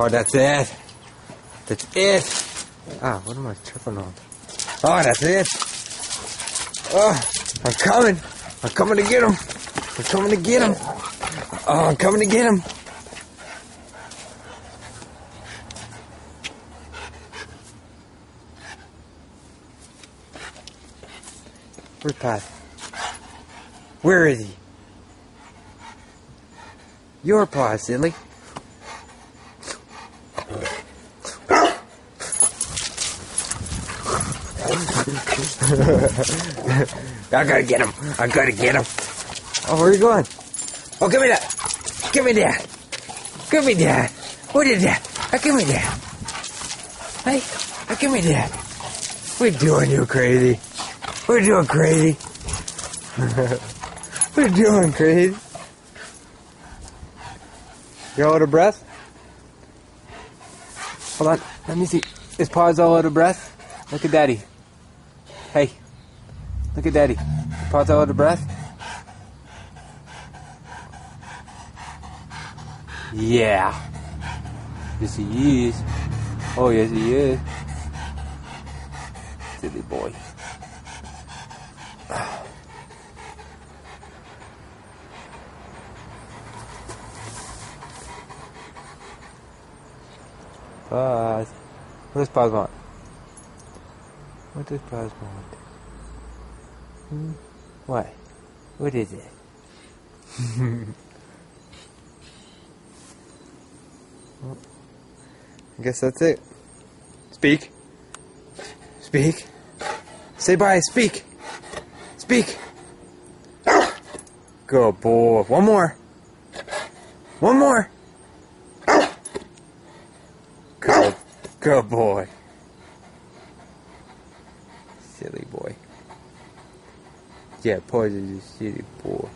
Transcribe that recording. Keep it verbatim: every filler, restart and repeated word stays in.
hard. That's it. That's it. Ah, what am I tripping on? Oh, that's it. Oh, I'm coming. I'm coming to get him. I'm coming to get him. Oh, I'm coming to get him. Where's Paws? Where is he? Your Paws, silly. I gotta get him. I gotta get him. Oh, where are you going? Oh, give me that. Give me that. Give me that. What is that? Oh, give me that. Hey, oh, give me that. We're doing you crazy. We're doing crazy. We're doing crazy. You're all out of breath? Hold on. Let me see. Is Paws all out of breath? Look at Daddy. Hey. Look at Daddy. Is Paws all out of breath? Yeah. Yes, he is. Oh, yes, he is. Silly boy. Paws. What does Paws want? What does Paws want? Hmm? What? What is it? Well, I guess that's it. Speak. Speak. Say bye. Speak. Speak. Good boy. One more. One more. Good, good boy. Silly boy. Yeah, Paws is a silly boy.